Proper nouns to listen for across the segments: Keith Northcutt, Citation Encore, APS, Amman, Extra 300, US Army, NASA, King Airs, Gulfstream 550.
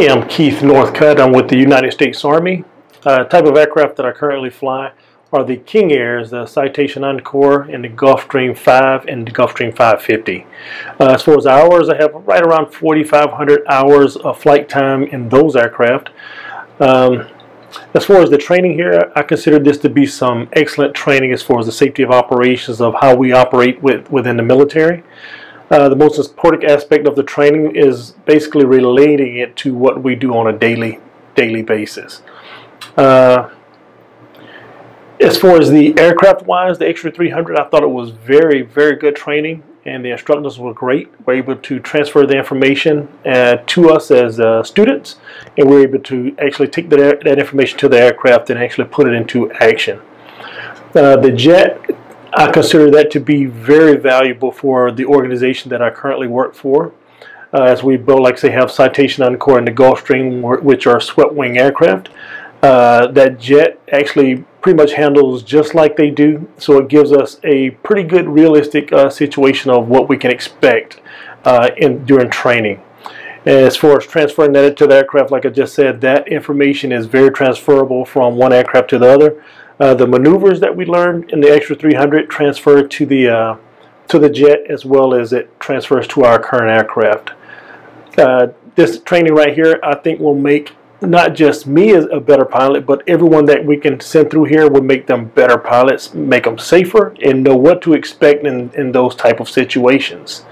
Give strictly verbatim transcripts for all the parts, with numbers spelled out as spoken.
Hey, I'm Keith Northcutt. I'm with the United States Army. Uh, type of aircraft that I currently fly are the King Airs, the Citation Encore, and the Gulfstream five and the Gulfstream five fifty. Uh, as far as hours, I have right around forty-five hundred hours of flight time in those aircraft. Um, as far as the training here, I consider this to be some excellent training as far as the safety of operations of how we operate with, within the military. Uh, the most important aspect of the training is basically relating it to what we do on a daily daily basis. Uh, as far as the aircraft wise, the Extra three hundred, I thought it was very, very good training, and the instructors were great. We were able to transfer the information uh, to us as uh, students, and we were able to actually take that, that information to the aircraft and actually put it into action. Uh, the jet, I consider that to be very valuable for the organization that I currently work for. Uh, as we both, like I say, have Citation Encore and the Gulfstream, which are swept wing aircraft. Uh, that jet actually pretty much handles just like they do, so it gives us a pretty good realistic uh, situation of what we can expect uh, in during training. As far as transferring that into the aircraft, like I just said, that information is very transferable from one aircraft to the other. Uh, the maneuvers that we learned in the Extra three hundred transfer to the uh, to the jet, as well as it transfers to our current aircraft. Uh, this training right here, I think, will make not just me as a better pilot, but everyone that we can send through here will make them better pilots, make them safer, and know what to expect in, in those type of situations.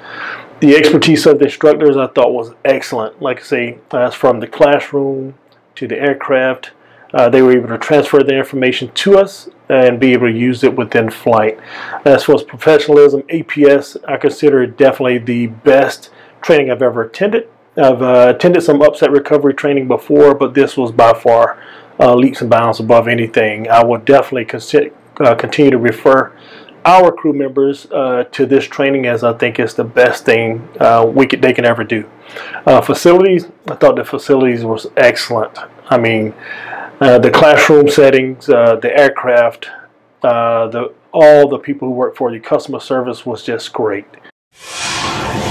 The expertise of the instructors, I thought, was excellent. Like I say, uh, from the classroom to the aircraft, Uh, they were able to transfer the information to us and be able to use it within flight. As far as professionalism, A P S, I consider it definitely the best training I've ever attended. I've uh, attended some upset recovery training before, but this was by far uh, leaps and bounds above anything. I will definitely consider, uh, continue to refer our crew members uh, to this training, as I think it's the best thing uh, we could, they can ever do. Uh, facilities, I thought the facilities was excellent. I mean, Uh, the classroom settings, uh, the aircraft, uh, the all the people who work for you, customer service was just great.